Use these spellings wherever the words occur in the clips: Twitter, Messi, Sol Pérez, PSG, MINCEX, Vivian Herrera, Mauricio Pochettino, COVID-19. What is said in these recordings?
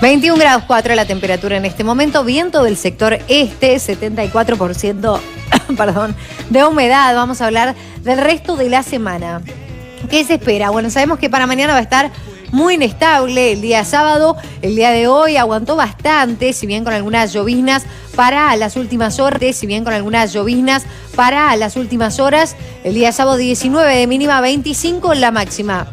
21 grados 4 la temperatura en este momento, viento del sector este, 74% perdón, de humedad. Vamos a hablar del resto de la semana. ¿Qué se espera? Bueno, sabemos que para mañana va a estar muy inestable el día sábado. El día de hoy aguantó bastante, si bien con algunas lloviznas para las últimas horas. El día sábado 19 de mínima, 25 la máxima.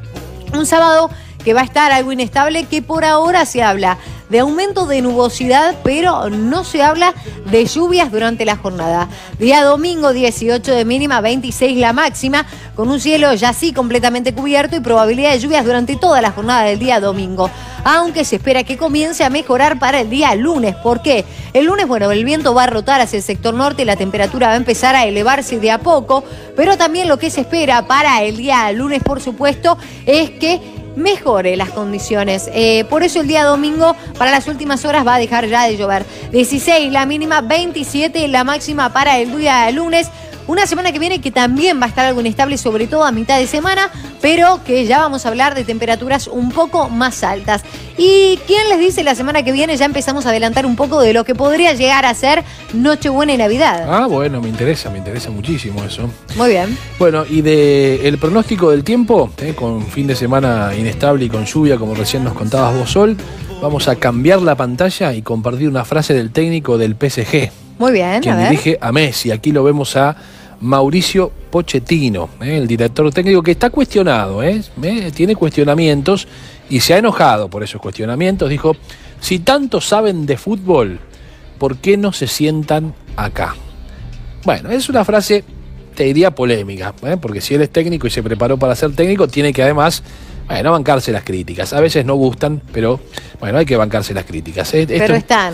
Un sábado que va a estar algo inestable, que por ahora se habla de aumento de nubosidad, pero no se habla de lluvias durante la jornada. Día domingo 18 de mínima, 26 la máxima, con un cielo ya sí completamente cubierto y probabilidad de lluvias durante toda la jornada del día domingo. Aunque se espera que comience a mejorar para el día lunes. ¿Por qué? El lunes, bueno, el viento va a rotar hacia el sector norte y la temperatura va a empezar a elevarse de a poco, pero también lo que se espera para el día lunes, por supuesto, es que mejore las condiciones. Por eso el día domingo, para las últimas horas, va a dejar ya de llover. 16 la mínima, 27 la máxima para el día lunes. Una semana que viene que también va a estar algo inestable, sobre todo a mitad de semana, pero que ya vamos a hablar de temperaturas un poco más altas. ¿Y quién les dice la semana que viene? Ya empezamos a adelantar un poco de lo que podría llegar a ser Nochebuena y Navidad. Ah, bueno, me interesa muchísimo eso. Muy bien. Bueno, y del pronóstico del tiempo, con fin de semana inestable y con lluvia, como recién nos contabas vos, Sol, vamos a cambiar la pantalla y compartir una frase del técnico del PSG. Muy bien, quien a ver. Dirige a Messi. Aquí lo vemos a Mauricio Pochettino, el director técnico, que está cuestionado, tiene cuestionamientos y se ha enojado por esos cuestionamientos. Dijo, si tanto saben de fútbol, ¿por qué no se sientan acá? Bueno, es una frase, te diría, polémica, porque si él es técnico y se preparó para ser técnico, tiene que además... Bueno, bancarse las críticas. A veces no gustan, pero bueno, hay que bancarse las críticas. Pero están.